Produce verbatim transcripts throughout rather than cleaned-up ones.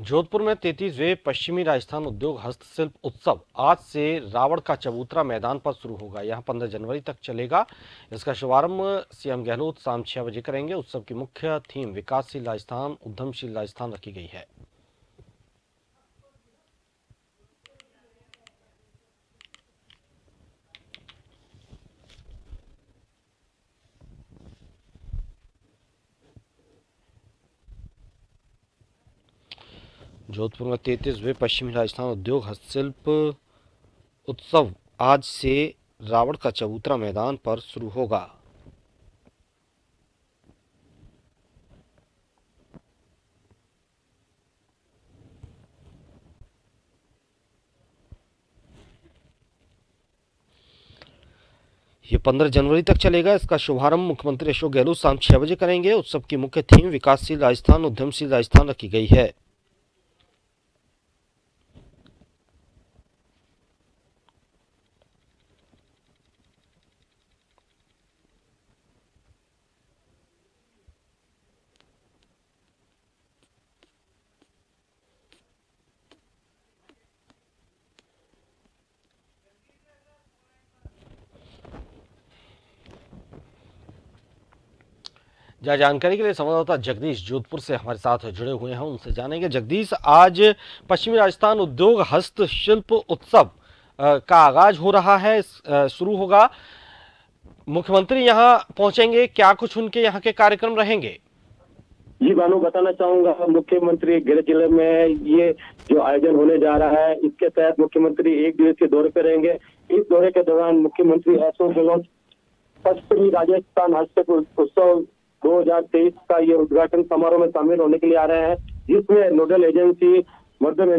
जोधपुर में तैंतीसवें पश्चिमी राजस्थान उद्योग हस्तशिल्प उत्सव आज से रावत का चबूतरा मैदान पर शुरू होगा। यहां पंद्रह जनवरी तक चलेगा। इसका शुभारंभ सीएम गहलोत शाम छह बजे करेंगे। उत्सव की मुख्य थीम विकासशील राजस्थान, उद्यमशील राजस्थान रखी गई है। जोधपुर में तैंतीसवें पश्चिमी राजस्थान उद्योग हस्तशिल्प उत्सव आज से रावत का चबूतरा मैदान पर शुरू होगा। ये पंद्रह जनवरी तक चलेगा। इसका शुभारंभ मुख्यमंत्री अशोक गहलोत शाम छह बजे करेंगे। उत्सव की मुख्य थीम विकासशील राजस्थान, उद्यमशील राजस्थान रखी गई है। जा जानकारी के लिए संवाददाता जगदीश जोधपुर से हमारे साथ जुड़े हुए हैं, उनसे जानेंगे। जगदीश, आज पश्चिमी राजस्थान उद्योग हस्तशिल्प उत्सव का आगाज हो रहा है, शुरू होगा। मुख्यमंत्री यहां पहुंचेंगे, क्या कुछ उनके यहां के कार्यक्रम रहेंगे? जी बानू, बताना चाहूंगा मुख्यमंत्री गृह जिले में ये जो आयोजन होने जा रहा है, इसके तहत मुख्यमंत्री एक दिवस के दौरे पर रहेंगे। इस दौरे के दौरान मुख्यमंत्री अशोक गहलोत पश्चिमी राजस्थान हस्तशिल्प उत्सव दो हजार तेईस का ये उद्घाटन समारोह में शामिल होने के लिए आ रहे हैं, जिसमें नोडल एजेंसी मर्दन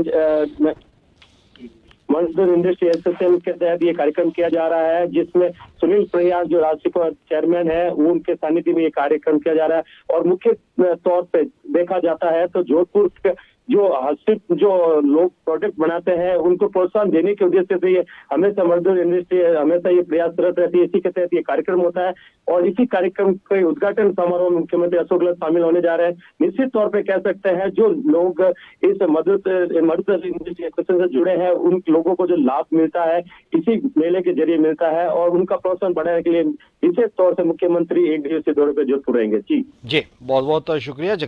इंडस्ट्री एसोसिएशन के तहत ये कार्यक्रम किया जा रहा है, जिसमें सुनील प्रयास जो राष्ट्रीय चेयरमैन है, वो उनके सानिध्य में ये कार्यक्रम किया जा रहा है। और मुख्य तौर पे देखा जाता है तो जोधपुर के जो हस्तशिल्प जो लोग प्रोडक्ट बनाते हैं, उनको प्रोत्साहन देने के उद्देश्य से ये हमेशा मर्दन इंडस्ट्री हमेशा ये प्रयासरत रहती है। इसी के तहत ये कार्यक्रम होता है और इसी कार्यक्रम के उद्घाटन समारोह में मुख्यमंत्री अशोक गहलोत शामिल होने जा रहे हैं। निश्चित तौर पे कह सकते हैं जो लोग इस मर्दन इंडस्ट्री से जुड़े हैं, उन लोगों को जो लाभ मिलता है इसी मेले के जरिए मिलता है, और उनका प्रोत्साहन बढ़ाने के लिए विशेष तौर से मुख्यमंत्री एक दिवसीय दौरे पर जोधपुर रहेंगे। जी जी, बहुत बहुत शुक्रिया।